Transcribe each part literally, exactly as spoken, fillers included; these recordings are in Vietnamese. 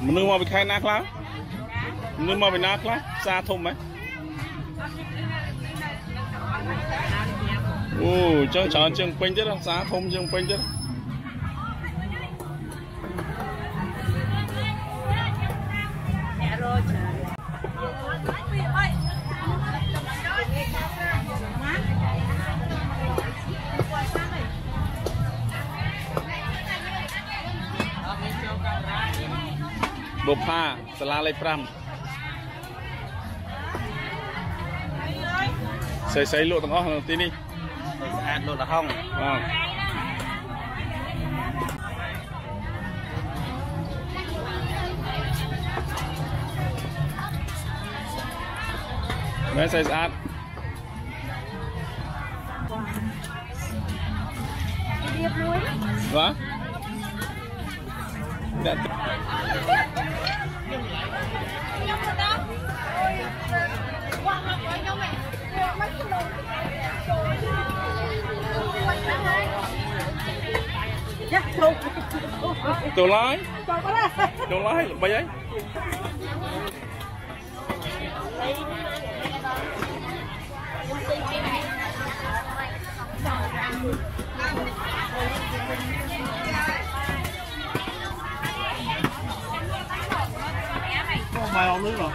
Mình đưa mà bị khai nát lắm, mình đưa mà bị nát lắm, xa thùng ấy. Ồ, chọn chọn trường quanh chứ, xa thùng trường quanh chứ. Bộ pha, xà la lấy pram. Xây xây lộ tầng ốc là tí đi. Xây lộ là hông. Mấy xây át. Điệp luôn. Vâng. Đã tự. Đồ lái Đồ lái bây ấy. Mày không lưới rồi.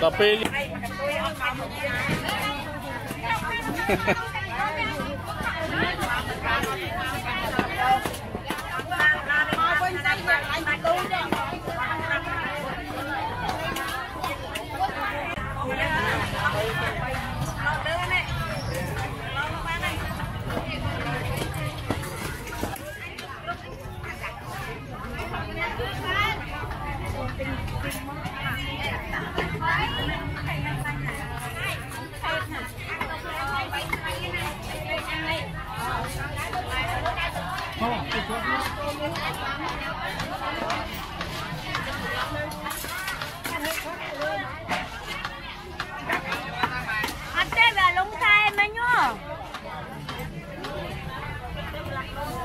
Tapi Hãy subscribe cho kênh Ghiền Mì Gõ để không bỏ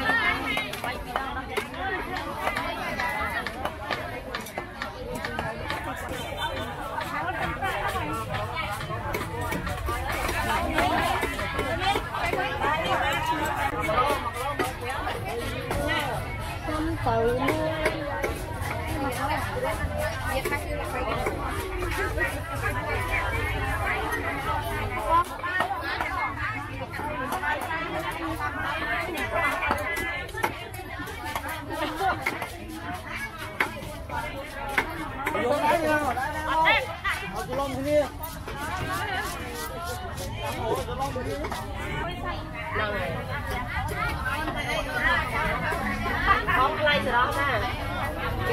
lỡ những video hấp dẫn.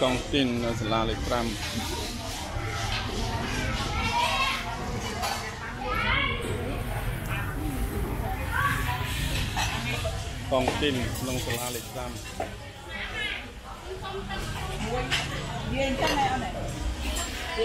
Con tin là lịch trăm con tin nông là lịch trăm con tin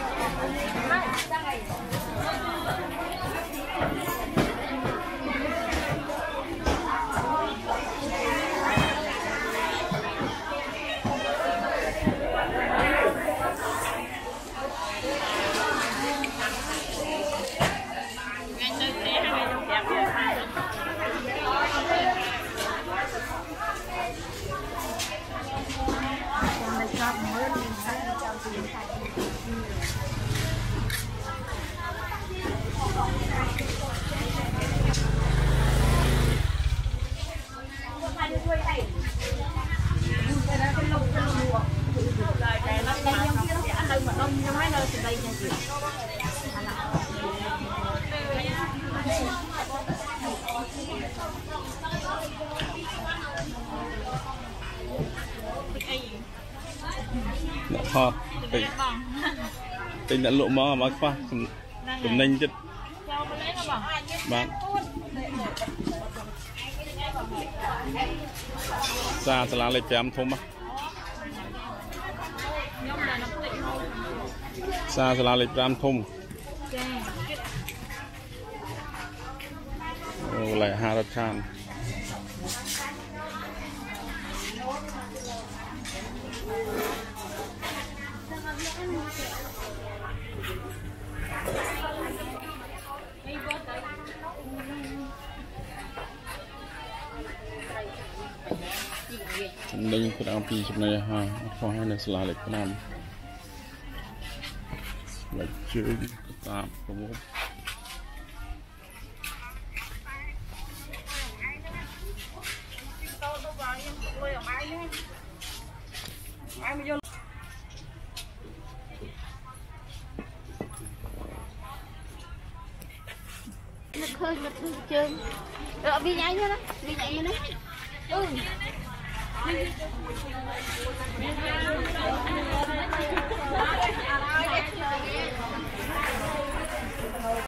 bỏ lỡ những video hấp dẫn. mò tình đã lộ mò mà qua cũng nhanh chứ bạn ra sẽ là lấy em thông mà ra sẽ là lấy em thông lại hai đợt chan đây cũng đang pin trong này ha, kho hai này là lịch nam, lịch chơi tạm không có. Lịch hơi lịch chơi, rồi bị nhảy nữa đó, bị nhảy nữa. Ừ. Hãy subscribe cho kênh Ghiền Mì Gõ để không bỏ lỡ những video hấp dẫn.